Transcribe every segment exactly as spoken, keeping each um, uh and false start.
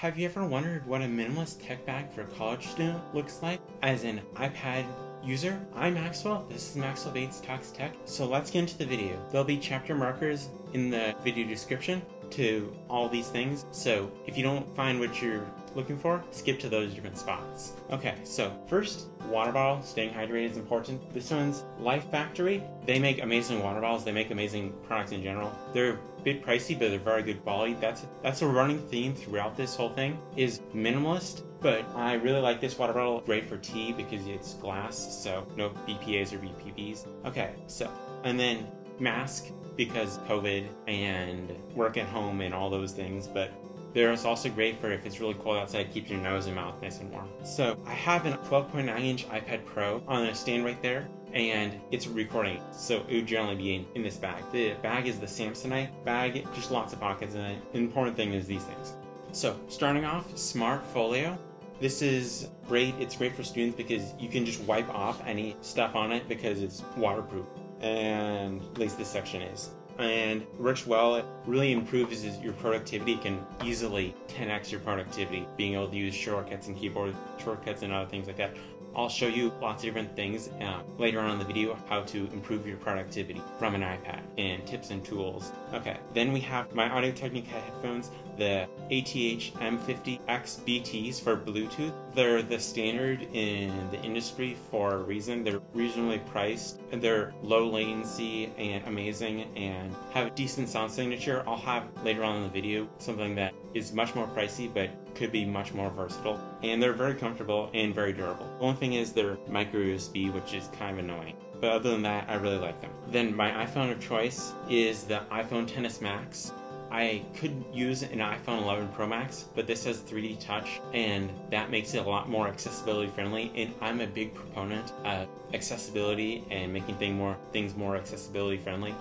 Have you ever wondered what a minimalist tech bag for a college student looks like as an iPad user? I'm Maxwell, this is Maxwell Bates Talks Tech, so let's get into the video. There'll be chapter markers in the video description to all these things, so if you don't find what you're looking for, skip to those different spots. Okay, so first, water bottle, staying hydrated is important. This one's Life Factory. They make amazing water bottles, they make amazing products in general. They're a bit pricey, but they're very good quality. That's that's a running theme throughout this whole thing, is minimalist, but I really like this water bottle. Great for tea because it's glass, so no B P As or B P Bs. Okay, so, and then mask, because COVID and work at home and all those things, but there is also great for if it's really cold outside, keeps your nose and mouth nice and warm. So I have a twelve point nine inch iPad Pro on a stand right there, and it's recording, so it would generally be in, in this bag. The bag is the Samsonite bag, just lots of pockets in it. The important thing is these things. So starting off, Smart Folio. This is great. It's great for students because you can just wipe off any stuff on it because it's waterproof, and at least this section is. And it works well. It really improves your productivity. It can easily ten X your productivity, being able to use shortcuts and keyboard shortcuts and other things like that. I'll show you lots of different things uh, later on in the video, how to improve your productivity from an iPad and tips and tools. Okay, then we have my Audio Technica headphones, the A T H M fifty X B Ts for Bluetooth. They're the standard in the industry for a reason. They're reasonably priced, and they're low latency and amazing and have a decent sound signature. I'll have later on in the video something that is much more pricey but could be much more versatile, and they're very comfortable and very durable. The only thing is they're micro U S B, which is kind of annoying, but other than that I really like them. Then my iPhone of choice is the iPhone X S Max. I could use an iPhone eleven Pro Max, but this has three D touch, and that makes it a lot more accessibility friendly, and I'm a big proponent of accessibility and making thing more, things more accessibility friendly.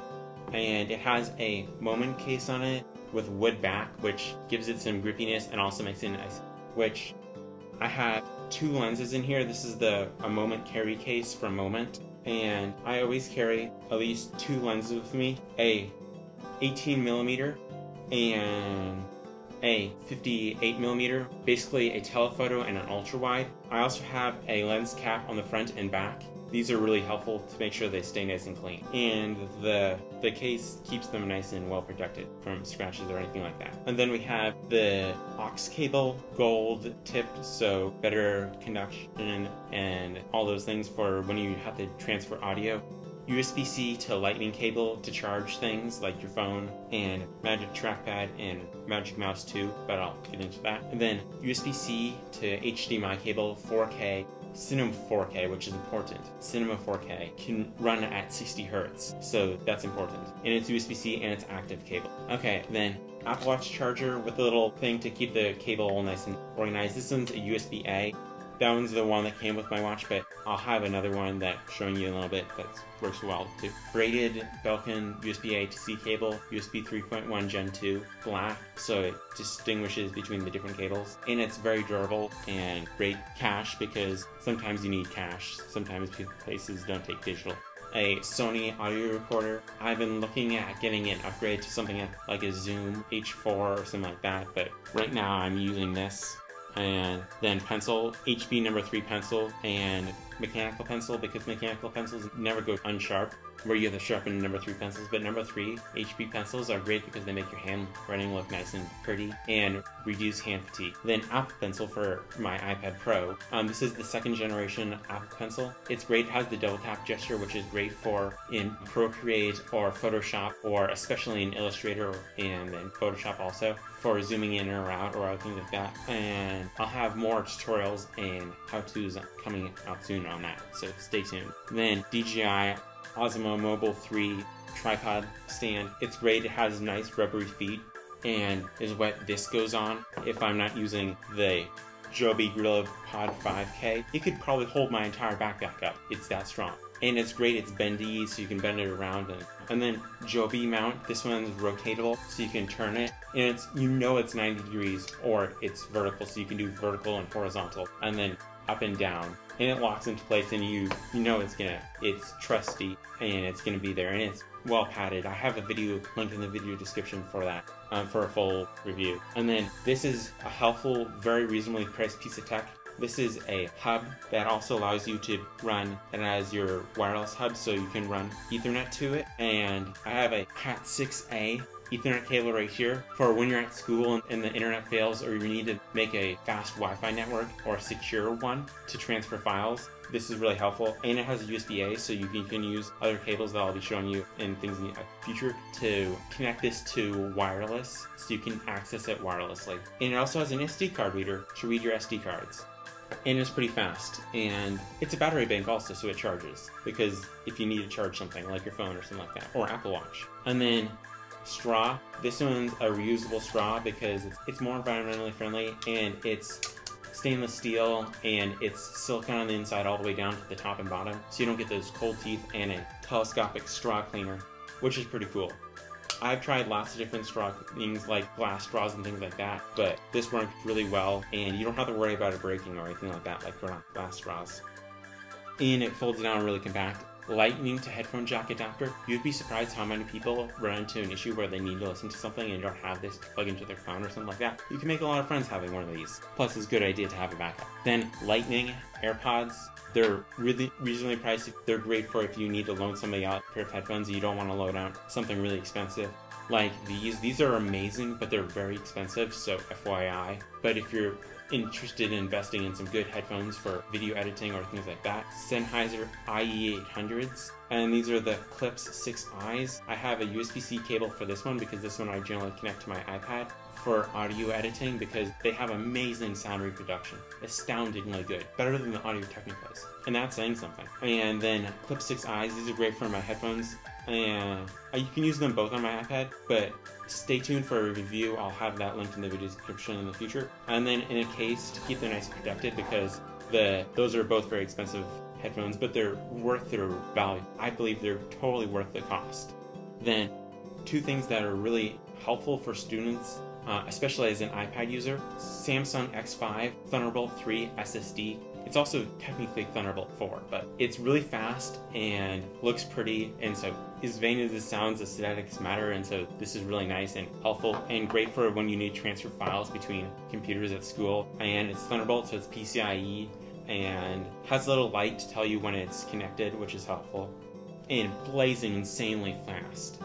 And it has a Moment case on it with wood back, which gives it some grippiness and also makes it nice. Which I have two lenses in here. This is the a Moment carry case from Moment, and I always carry at least two lenses with me, a eighteen millimeter and a fifty-eight millimeter, basically a telephoto and an ultra wide. I also have a lens cap on the front and back. These are really helpful to make sure they stay nice and clean, and the the case keeps them nice and well protected from scratches or anything like that. And then we have the aux cable, gold tipped, so better conduction and all those things for when you have to transfer audio. U S B C to lightning cable to charge things like your phone, and Magic Trackpad and Magic Mouse two, but I'll get into that. And then U S B C to H D M I cable, four K, Cinema four K, which is important. Cinema four K can run at sixty hertz, so that's important. And it's U S B C and it's active cable. Okay, then Apple Watch charger with a little thing to keep the cable all nice and organized. This one's a U S B A. That one's the one that came with my watch, but I'll have another one that I'm showing you in a little bit that works well too. Braided Belkin U S B A to C cable, U S B three point one Gen two, black, so it distinguishes between the different cables. And it's very durable and great cash, because sometimes you need cash, sometimes places don't take digital. A Sony audio recorder. I've been looking at getting an upgrade to something like a Zoom H four or something like that, but right now I'm using this. And then pencil, H B number three pencil, and mechanical pencil, because mechanical pencils never go unsharp, where you have to sharpen number three pencils. But number three H B pencils are great because they make your handwriting look nice and pretty and reduce hand fatigue. Then Apple Pencil for my iPad Pro. Um, this is the second generation Apple Pencil. It's great. It has the double tap gesture, which is great for in Procreate or Photoshop, or especially in Illustrator and then Photoshop also, for zooming in or out or other things like that. And I'll have more tutorials and how-tos coming out soon on that, so stay tuned. Then D J I Osmo Mobile three tripod stand. It's great. It has nice rubbery feet and is what this goes on. If I'm not using the Joby GorillaPod five K, it could probably hold my entire backpack up. It's that strong. and it's great, it's bendy, so you can bend it around. And, and then Joby mount, this one's rotatable, so you can turn it, and it's, you know, it's ninety degrees, or it's vertical, so you can do vertical and horizontal, and then up and down, and it locks into place, and you you know it's gonna, it's trusty, and it's gonna be there, and it's well padded. I have a video link in the video description for that, um, for a full review. And then this is a helpful, very reasonably priced piece of tech. This is a hub that also allows you to run it as your wireless hub, so you can run Ethernet to it. And I have a Cat six A Ethernet cable right here for when you're at school and, and the internet fails, or you need to make a fast Wi-Fi network or a secure one to transfer files. This is really helpful, and it has U S B A, so you can, you can use other cables that I'll be showing you and things in the future to connect this to wireless, so you can access it wirelessly. And it also has an S D card reader to read your S D cards. And it's pretty fast, and it's a battery bank also, so it charges, because if you need to charge something like your phone or something like that, or Apple Watch. And then straw, this one's a reusable straw because it's, it's more environmentally friendly, and it's stainless steel, and it's silicone on the inside all the way down to the top and bottom, so you don't get those cold teeth, and a telescopic straw cleaner, which is pretty cool. I've tried lots of different straw things like glass straws and things like that, but this worked really well, and you don't have to worry about it breaking or anything like that, like glass straws. And it folds down really compact. Lightning to headphone jack adapter. You'd be surprised how many people run into an issue where they need to listen to something and don't have this to plug into their phone or something like that. You can make a lot of friends having one of these. Plus, it's a good idea to have a backup. Then Lightning AirPods. They're really reasonably priced. They're great for if you need to loan somebody out a pair of headphones and you don't want to load out something really expensive. Like these. These are amazing, but they're very expensive, so F Y I. But if you're interested in investing in some good headphones for video editing or things like that, Sennheiser I E eight hundreds, and these are the Klipsch S six i's. I have a U S B C cable for this one because this one I generally connect to my iPad for audio editing, because they have amazing sound reproduction, astoundingly good, better than the Audio Technicas, and that's saying something. And then Klipsch S six i's, these are great for my headphones, and you can use them both on my iPad, but stay tuned for a review. I'll have that linked in the video description in the future. And then in a case to keep them nice and protected, because the those are both very expensive headphones, but they're worth their value. I believe they're totally worth the cost. Then two things that are really helpful for students, uh, especially as an iPad user, Samsung X five Thunderbolt three S S D. It's also technically Thunderbolt four, but it's really fast and looks pretty, and so as vain as it sounds, aesthetics matter, and so this is really nice and helpful and great for when you need to transfer files between computers at school. And it's Thunderbolt, so it's P C I E, and has a little light to tell you when it's connected, which is helpful, and blazing insanely fast.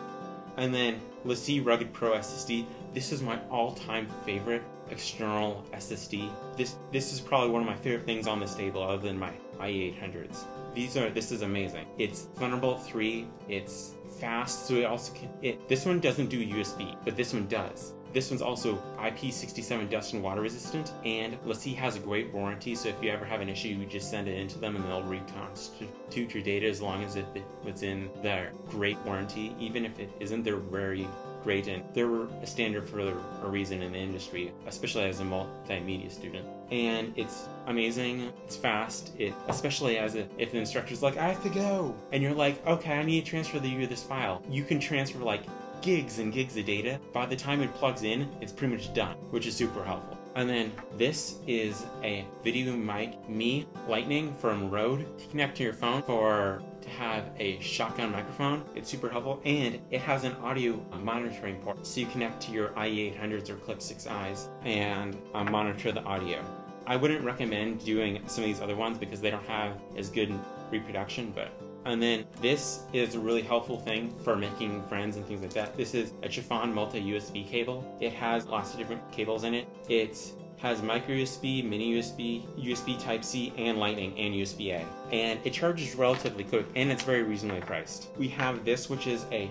And then LaCie Rugged Pro S S D. This is my all-time favorite external S S D. This this is probably one of my favorite things on this table, other than my I E eight hundreds. These are this is amazing. It's Thunderbolt three. It's fast, so it also can. It this one doesn't do U S B, but this one does. This one's also I P six seven dust and water resistant, and LaCie has a great warranty. So if you ever have an issue, you just send it into them, and they'll reconstitute your data as long as it it's in their great warranty. Even if it isn't, they're very great, and they're a standard for a reason in the industry, especially as a multimedia student. And it's amazing, it's fast, it, especially as a, if the instructor's like, I have to go, and you're like, okay, I need to transfer the, you this file. You can transfer like gigs and gigs of data. By the time it plugs in, it's pretty much done, which is super helpful. And then this is a VideoMic Me Lightning from Rode to connect to your phone for to have a shotgun microphone. It's super helpful, and it has an audio monitoring port, so you connect to your I E eight hundreds or Klipsch S six i's and uh, monitor the audio. I wouldn't recommend doing some of these other ones because they don't have as good reproduction, but. And then this is a really helpful thing for making friends and things like that. This is a chiffon multi-U S B cable. It has lots of different cables in it. It has micro U S B, mini U S B, U S B Type-C, and Lightning, and U S B A. And it charges relatively quick, and it's very reasonably priced. We have this, which is a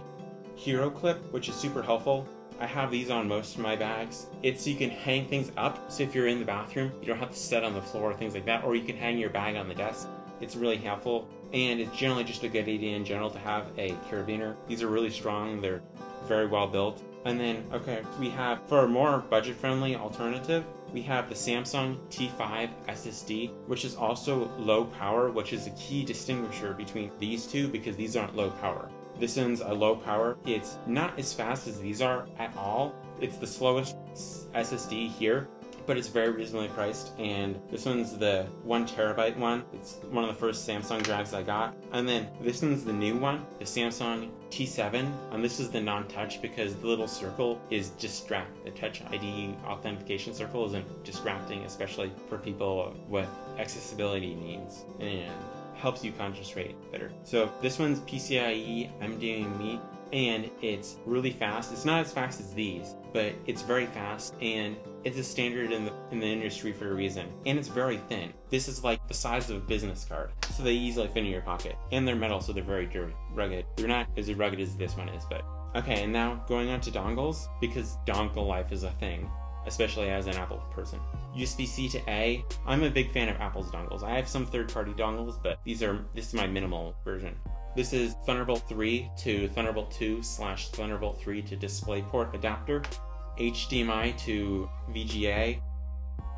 HeroClip, which is super helpful. I have these on most of my bags. It's so you can hang things up, so if you're in the bathroom, you don't have to sit on the floor or things like that, or you can hang your bag on the desk. It's really helpful, and it's generally just a good idea in general to have a carabiner. These are really strong, they're very well built, And then, okay, we have, for a more budget-friendly alternative, we have the Samsung T five S S D, which is also low power, which is a key distinguisher between these two because these aren't low power. This one's a low power. It's not as fast as these are at all. It's the slowest S S D here, but it's very reasonably priced, and this one's the one terabyte one. It's one of the first Samsung drives I got. And then this one's the new one, the Samsung T seven, and this is the non-touch because the little circle is distract. The Touch I D authentication circle isn't distracting, especially for people with accessibility needs, and helps you concentrate better. So this one's PCIe M D M E Me, and it's really fast. It's not as fast as these, but it's very fast, and it's a standard in the, in the industry for a reason. And it's very thin. This is like the size of a business card, so they easily fit in your pocket. And they're metal, so they're very dirty, rugged. They're not as rugged as this one is, but. Okay, and now going on to dongles, because dongle life is a thing, especially as an Apple person. U S B-C to A, I'm a big fan of Apple's dongles. I have some third-party dongles, but these are, this is my minimal version. This is Thunderbolt three to Thunderbolt two slash Thunderbolt three to DisplayPort adapter, H D M I to V G A.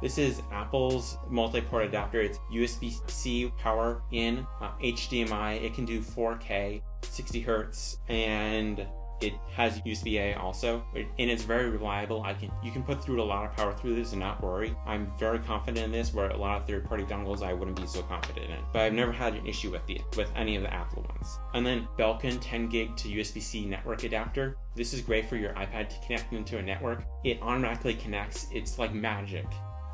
This is Apple's multi-port adapter. It's U S B-C power in, uh, H D M I. It can do four K, sixty hertz, and it has U S B A also, and it's very reliable. I can you can put through a lot of power through this and not worry. I'm very confident in this, where a lot of third-party dongles I wouldn't be so confident in. But I've never had an issue with the with any of the Apple ones. And then Belkin ten gig to U S B-C network adapter. This is great for your iPad to connect into a network. It automatically connects. It's like magic.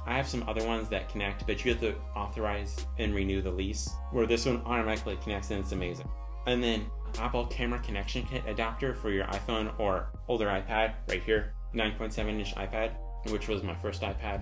I have some other ones that connect, but you have to authorize and renew the lease, where this one automatically connects, and it's amazing. And then Apple camera connection kit adapter for your iPhone or older iPad, right here, nine point seven inch iPad, which was my first iPad,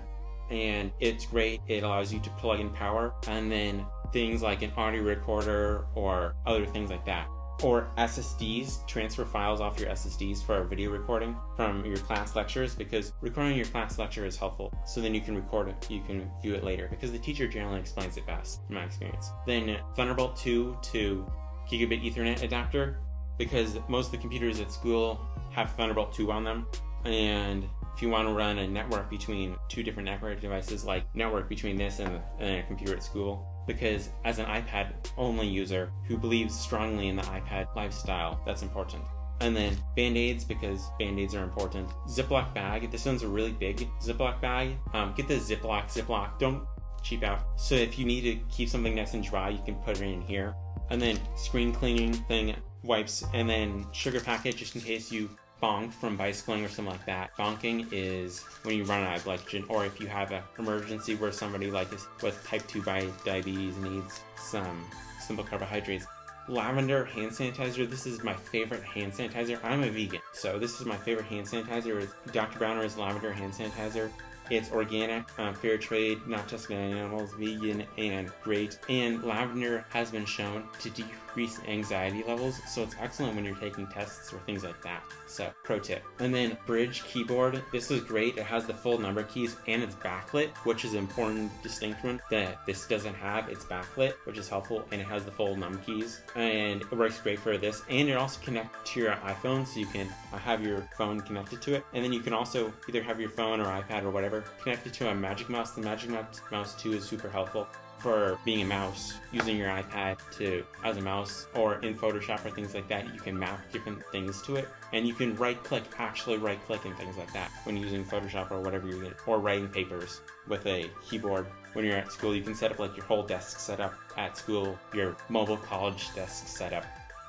and it's great. It allows you to plug in power, and then things like an audio recorder or other things like that, or S S Ds, transfer files off your S S Ds for video recording from your class lectures, because recording your class lecture is helpful, so then you can record it, you can view it later, because the teacher generally explains it best, in my experience. Then Thunderbolt two to Gigabit Ethernet adapter, because most of the computers at school have Thunderbolt two on them, and if you want to run a network between two different network devices, like network between this and, and a computer at school, because as an iPad only user who believes strongly in the iPad lifestyle, that's important. And then Band-Aids, because Band-Aids are important. Ziploc bag, this one's a really big Ziploc bag. Um, get the Ziploc, Ziploc, don't cheap out. So if you need to keep something nice and dry, you can put it in here. And then screen cleaning thing, wipes, and then sugar packet, just in case you bonk from bicycling or something like that. Bonking is when you run out of glycogen, or if you have an emergency where somebody like this with type two diabetes needs some simple carbohydrates. Lavender hand sanitizer. This is my favorite hand sanitizer. I'm a vegan, so this is my favorite hand sanitizer. It's Doctor Browner's Lavender hand sanitizer. It's organic, um, fair trade, not tested on animals, vegan, and great. And lavender has been shown to decrease anxiety levels, so it's excellent when you're taking tests or things like that. So, pro tip. And then Bridge keyboard. This is great. It has the full number keys, and it's backlit, which is an important distinction that this doesn't have. It's backlit, which is helpful, and it has the full number keys, and it works great for this. And it also connects to your iPhone, so you can have your phone connected to it. And then you can also either have your phone or iPad or whatever connected to a Magic Mouse. The Magic Mouse two is super helpful for being a mouse, using your iPad to as a mouse, or in Photoshop or things like that. You can map different things to it, and you can right-click, actually right-click and things like that when using Photoshop or whatever you're doing, or writing papers with a keyboard. When you're at school, you can set up like your whole desk setup at school, your mobile college desk setup.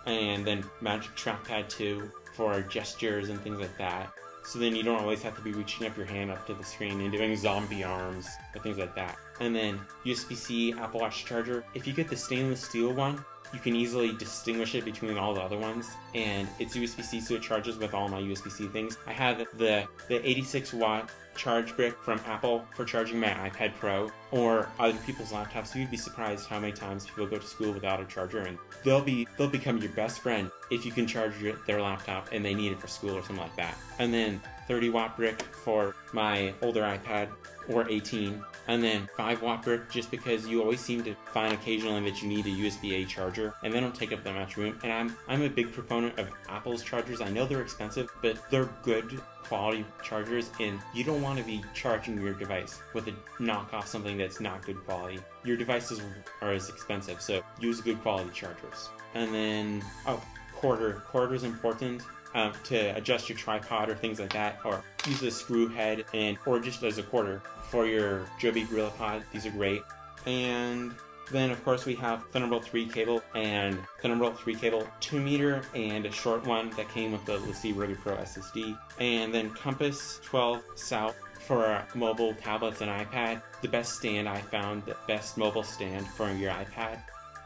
And then Magic Trackpad two for gestures and things like that. So then you don't always have to be reaching up your hand up to the screen and doing zombie arms or things like that. And then U S B-C Apple Watch charger. If you get the stainless steel one, you can easily distinguish it between all the other ones. And it's U S B-C, so it charges with all my U S B-C things. I have the, the eighty-six watt charge brick from Apple for charging my iPad Pro or other people's laptops. You'd be surprised how many times people go to school without a charger, and they'll be they'll become your best friend if you can charge your, their laptop and they need it for school or something like that. And then thirty watt brick for my older iPad, or eighteen, and then five watt brick, just because you always seem to find occasionally that you need a U S B A charger and they don't take up that much room. And I'm I'm a big proponent of Apple's chargers. I know they're expensive, but they're good quality chargers, and you don't want to be charging your device with a knockoff, something that's not good quality. Your devices are as expensive, so use good quality chargers. And then, oh, quarter. Quarter is important. Um, to adjust your tripod or things like that, or use a screw head, and or just as a quarter for your Joby GorillaPod. These are great. And then of course we have Thunderbolt three cable and Thunderbolt three cable, two meter, and a short one that came with the LaCie Rugged Pro S S D. And then compass twelve south for mobile tablets and iPad. The best stand I found, the best mobile stand for your iPad,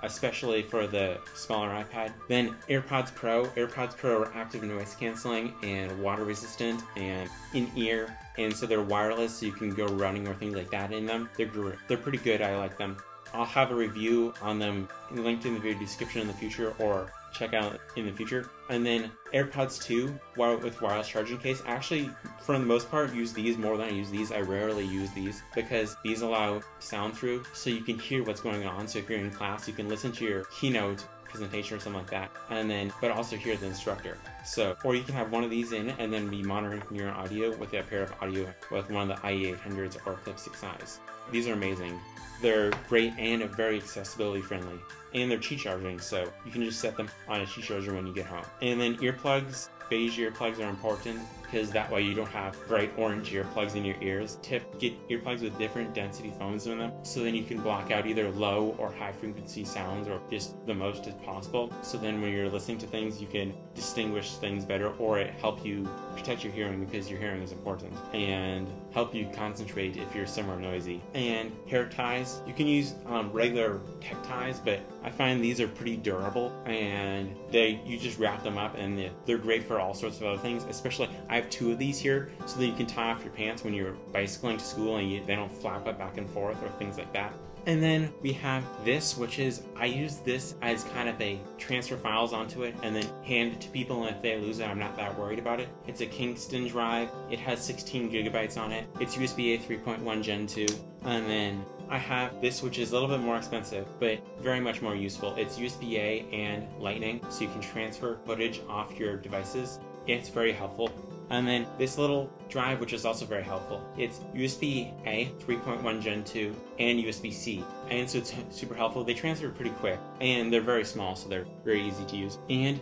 especially for the smaller iPad. Then AirPods Pro. AirPods Pro are active noise canceling and water resistant and in-ear, and so they're wireless, so you can go running or things like that in them. They're, they're pretty good, I like them. I'll have a review on them linked in the video description in the future, or check out in the future. And then AirPods two with wireless charging case. I actually, for the most part, use these more than I use these. I rarely use these because these allow sound through, so you can hear what's going on. So if you're in class, you can listen to your keynote presentation or something like that, and then but also hear the instructor. So, or you can have one of these in and then be monitoring your audio with a pair of audio with one of the I E eight hundreds or Klipsch S six i's. These are amazing. They're great and very accessibility friendly, and they're Qi charging, so you can just set them on a Qi charger when you get home. And then earplugs. Beige earplugs are important because that way you don't have bright orange earplugs in your ears. Tip, get earplugs with different density phones in them, so then you can block out either low or high frequency sounds, or just the most as possible. So then when you're listening to things, you can distinguish things better, or it help you protect your hearing, because your hearing is important, and help you concentrate if you're somewhere noisy. And hair ties. You can use um, regular tech ties, but I find these are pretty durable, and they you just wrap them up, and they're great for all sorts of other things. Especially, I have two of these here, so that you can tie off your pants when you're bicycling to school, and you, they don't flap up back and forth or things like that. And then we have this, which is, I use this as kind of a transfer files onto it and then hand it to people, and if they lose it, I'm not that worried about it. It's a Kingston drive. It has sixteen gigabytes on it. It's U S B A three point one gen two. And then I have this, which is a little bit more expensive, but very much more useful. It's U S B A and Lightning, so you can transfer footage off your devices. It's very helpful. And then this little drive, which is also very helpful. It's U S B A three point one gen two and U S B C. And so it's super helpful. They transfer pretty quick, and they're very small, so they're very easy to use. And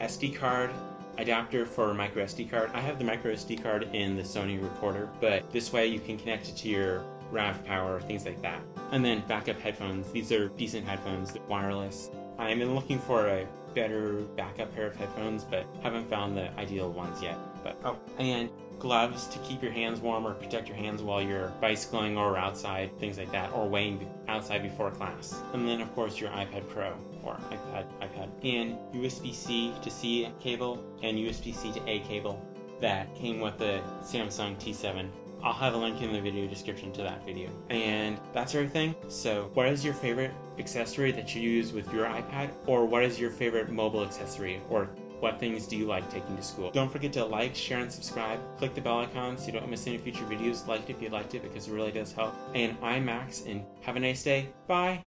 S D card adapter for micro S D card. I have the micro S D card in the Sony recorder, but this way you can connect it to your R A V power, things like that. And then backup headphones. These are decent headphones, they're wireless. I've been looking for a better backup pair of headphones, but haven't found the ideal ones yet. But, oh, and gloves to keep your hands warm or protect your hands while you're bicycling or outside, things like that, or weighing outside before class. And then, of course, your iPad Pro or iPad, iPad, and U S B C to C cable and U S B C to A cable that came with the Samsung T seven. I'll have a link in the video description to that video. And that's everything. So what is your favorite accessory that you use with your iPad, or what is your favorite mobile accessory, or what things do you like taking to school? Don't forget to like, share, and subscribe. Click the bell icon so you don't miss any future videos. Like it if you liked it, because it really does help. And I'm Max, and have a nice day. Bye!